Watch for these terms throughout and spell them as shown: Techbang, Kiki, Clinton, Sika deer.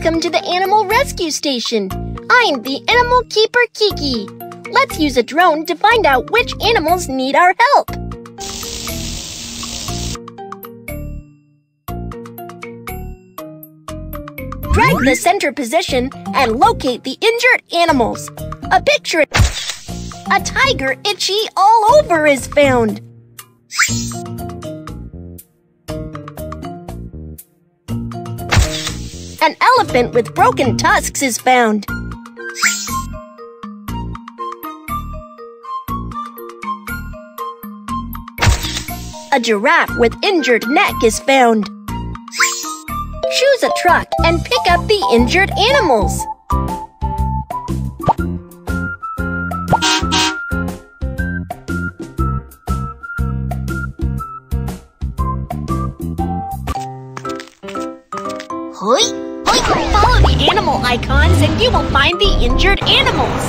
Welcome to the Animal Rescue Station. I'm the Animal Keeper Kiki. Let's use a drone to find out which animals need our help. Drag the center position and locate the injured animals. A picture of a tiger itchy all over is found. An elephant with broken tusks is found. A giraffe with injured neck is found. Choose a truck and pick up the injured animals. Hoi! Follow the animal icons and you will find the injured animals.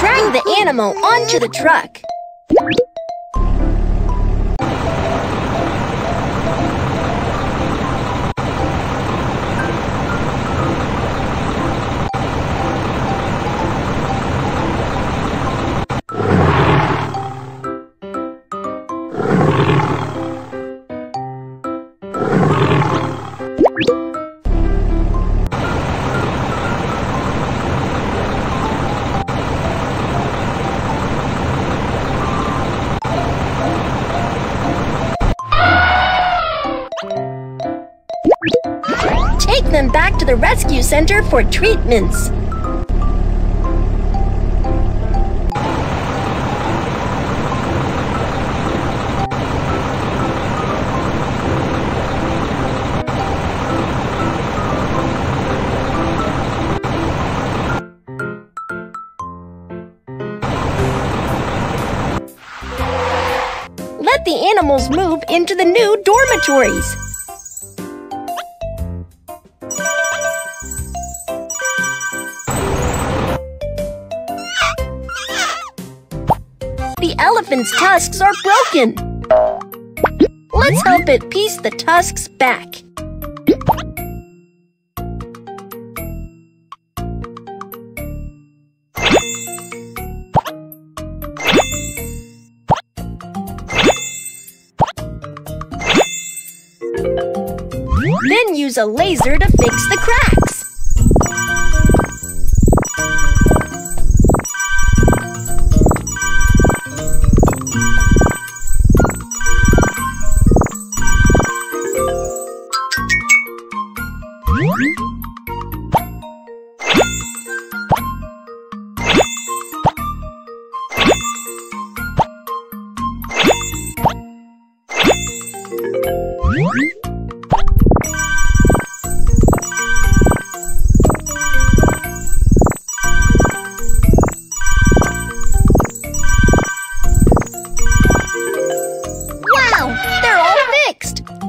Drag the animal onto the truck. Take them back to the rescue center for treatments. Let the animals move into the new dormitories. The elephant's tusks are broken. Let's help it piece the tusks back. Then use a laser to fix the cracks.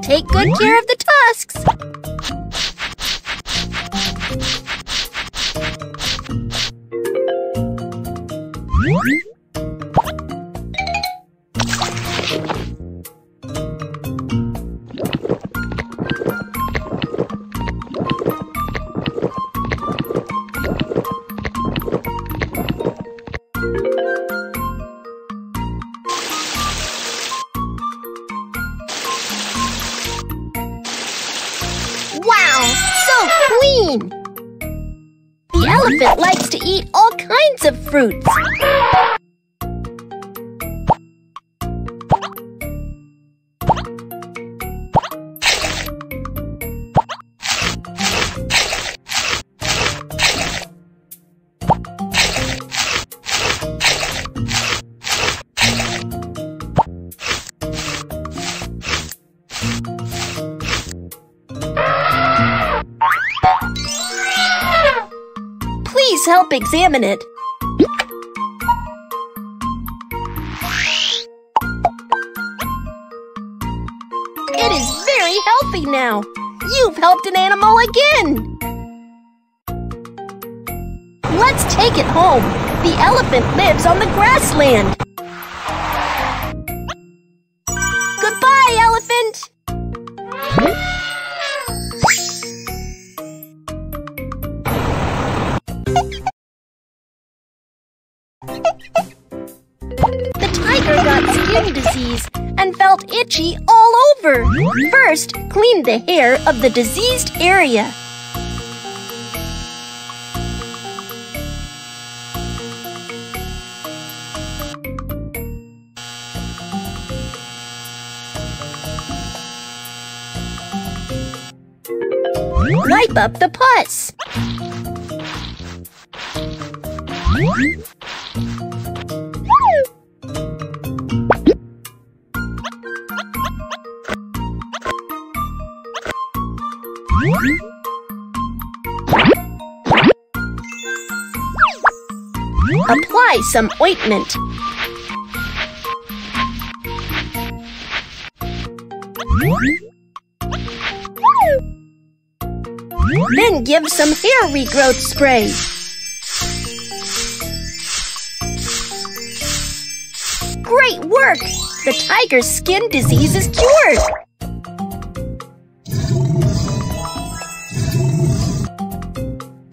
Take good care of the tusks. The elephant likes to eat all kinds of fruits. Please help examine it. It is very healthy now. You've helped an animal again. Let's take it home. The elephant lives on the grassland. skin disease and felt itchy all over. First, clean the hair of the diseased area. Wipe up the pus. Apply some ointment. Then give some hair regrowth spray. Great work! The tiger's skin disease is cured!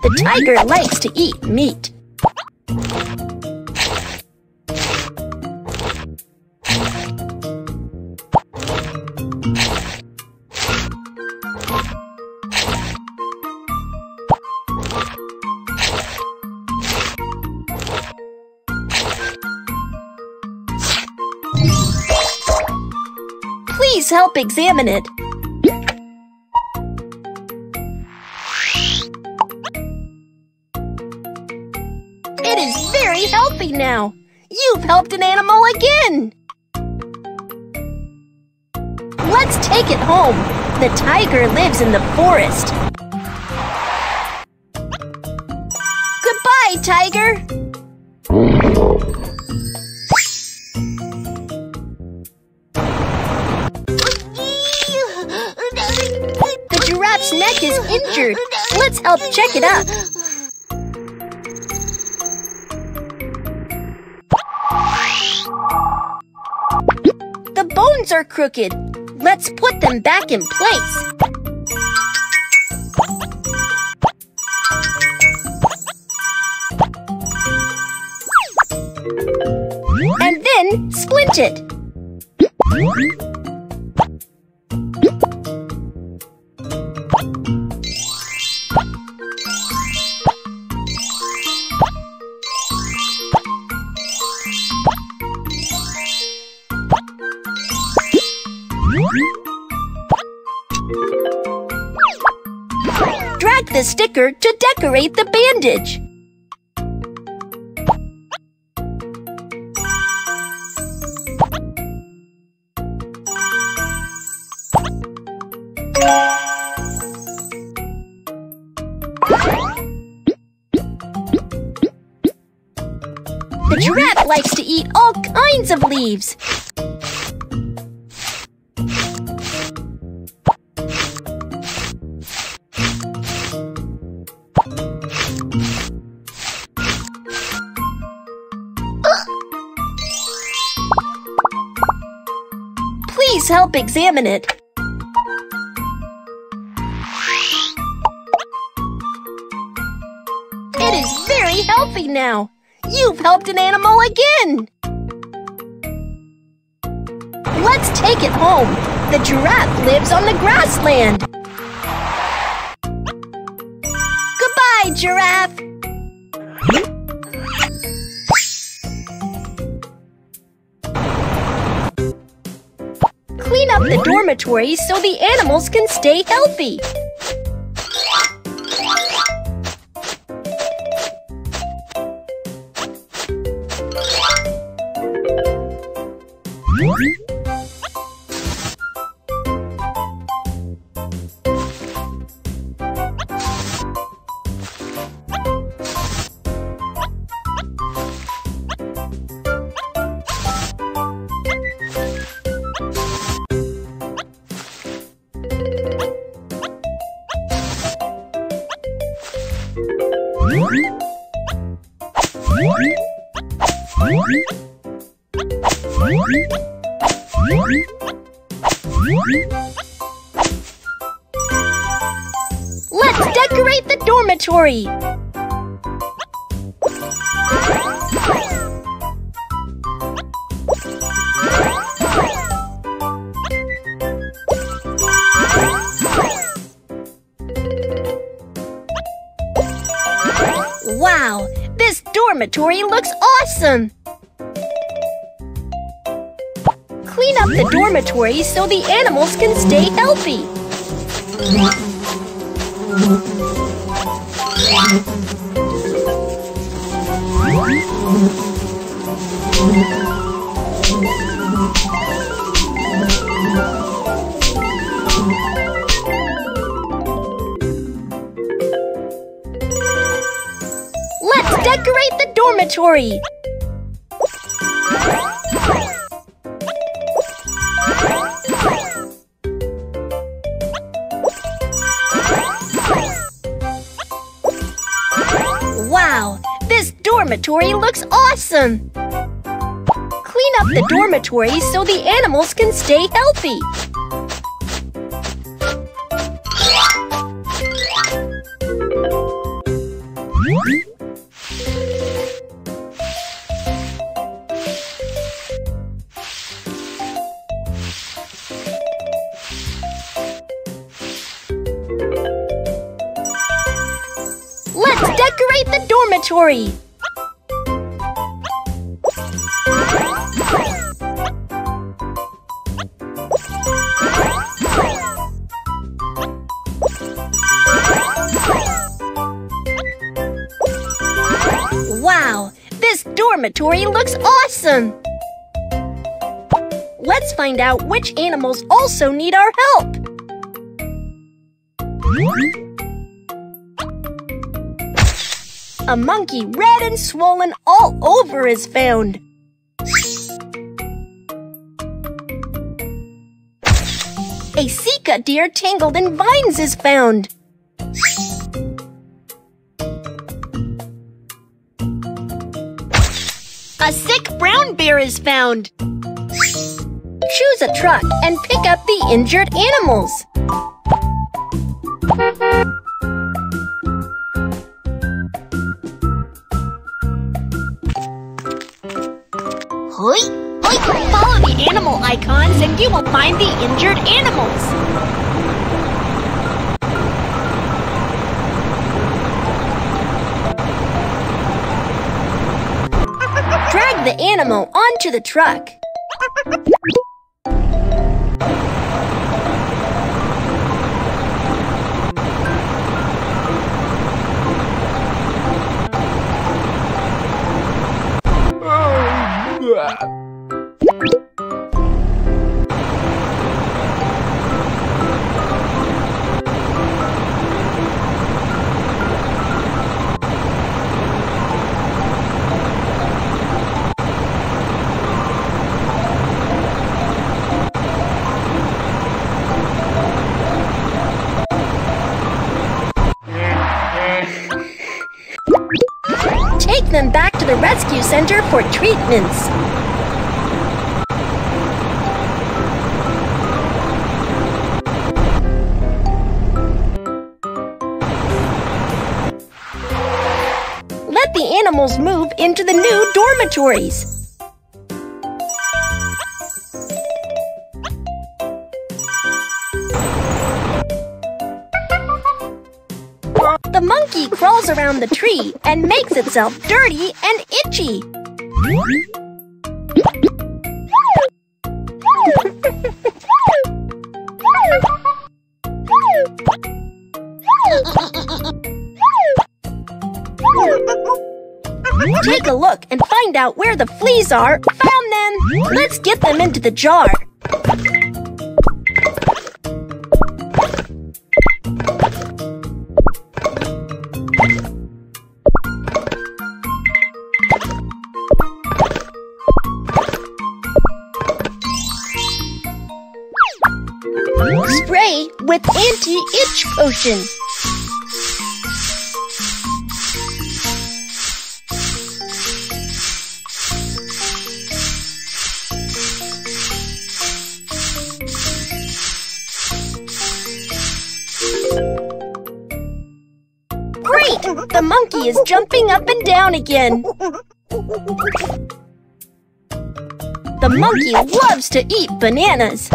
The tiger likes to eat meat. Please help examine it. It is very healthy now. You've helped an animal again. Let's take it home. The tiger lives in the forest. Goodbye, tiger. Neck is injured. Let's help check it up. The bones are crooked. Let's put them back in place. And then splint it. Drag the sticker to decorate the bandage. The giraffe likes to eat all kinds of leaves. Please help examine it. It is very healthy now. You've helped an animal again. Let's take it home. The giraffe lives on the grassland. Goodbye, giraffe. Clean up the dormitories so the animals can stay healthy. Let's decorate the dormitory. dormitory looks awesome! Clean up the dormitory so the animals can stay healthy! Let's decorate the dormitory! The dormitory looks awesome! Clean up the dormitory so the animals can stay healthy! Let's decorate the dormitory! The dormitory looks awesome! Let's find out which animals also need our help! A monkey red and swollen all over is found. A Sika deer tangled in vines is found. A sick brown bear is found! Choose a truck and pick up the injured animals! Hoi! Hoi! Follow the animal icons and you will find the injured animals! The animal onto the truck. Them back to the rescue center for treatments. Let the animals move into the new dormitories. The monkey crawls around the tree and makes itself dirty and itchy. Take a look and find out where the fleas are. Found them! Let's get them into the jar. Spray with anti-itch potion. Great! The monkey is jumping up and down again. The monkey loves to eat bananas.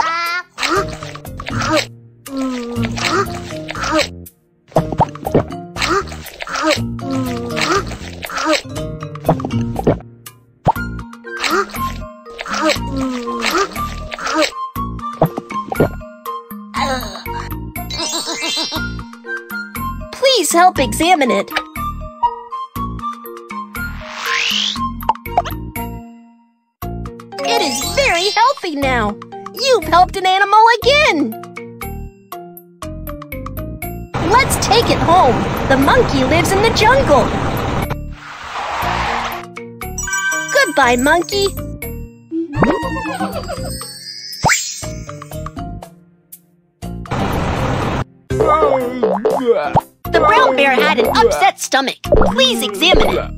Please help examine it. It is very healthy now. You've helped an animal again. Let's take it home. The monkey lives in the jungle. Goodbye, monkey. The brown bear had an upset stomach. Please examine it.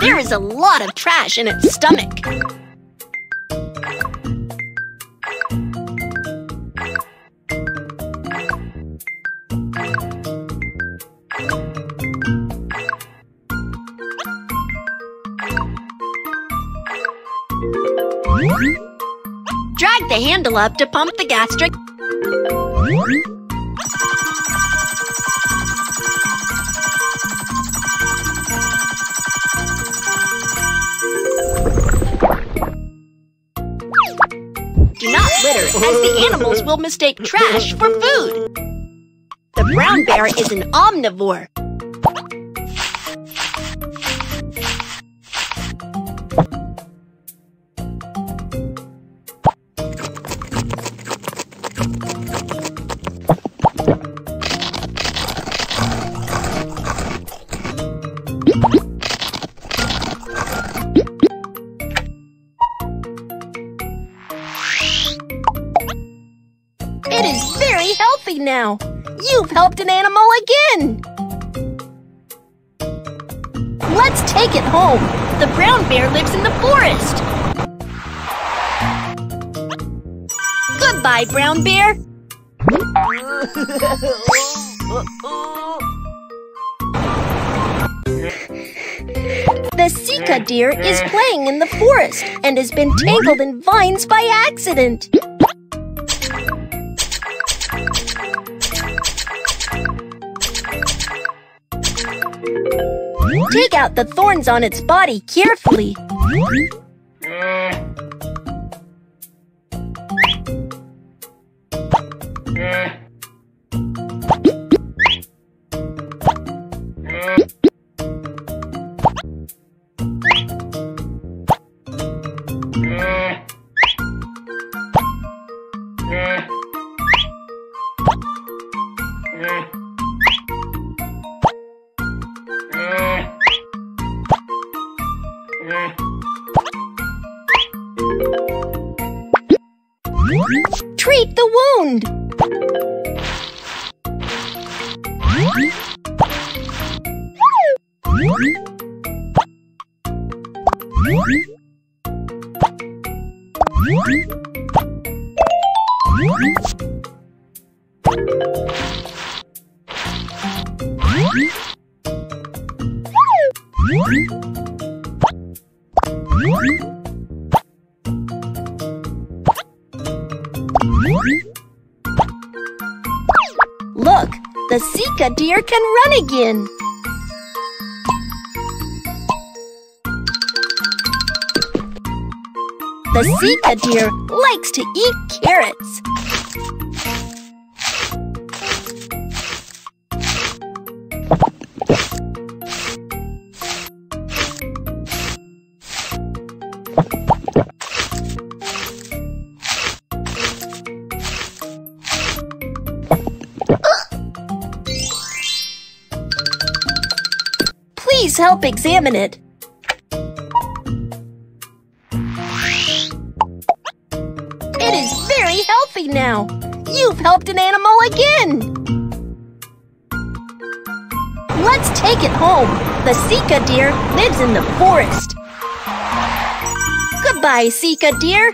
There is a lot of trash in its stomach. Drag the handle up to pump the gastric. Do not litter, as the animals will mistake trash for food. The brown bear is an omnivore. It is very healthy now. You've helped an animal again. Let's take it home. The brown bear lives in the forest. Goodbye, brown bear. The Sika deer is playing in the forest and has been tangled in vines by accident. Take out the thorns on its body carefully. Treat the wound. Look, the Sika deer can run again. The Sika deer likes to eat carrots. Please help examine it. It is very healthy now. You've helped an animal again. Let's take it home. The Sika deer lives in the forest. Goodbye, Sika deer.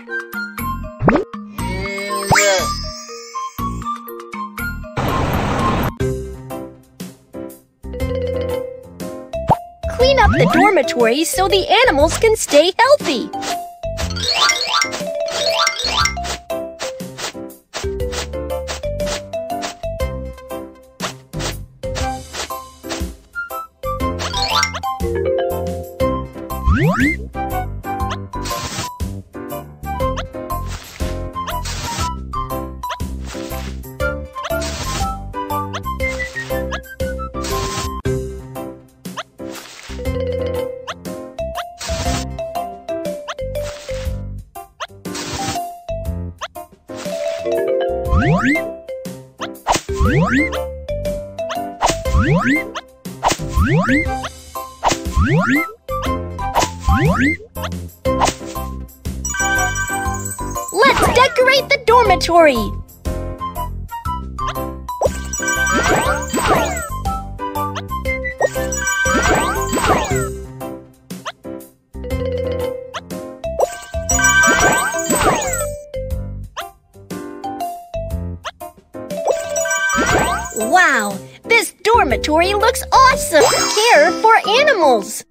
Clean up the dormitory so the animals can stay healthy. Let's decorate the dormitory! Wow, this dormitory looks awesome! Care for animals!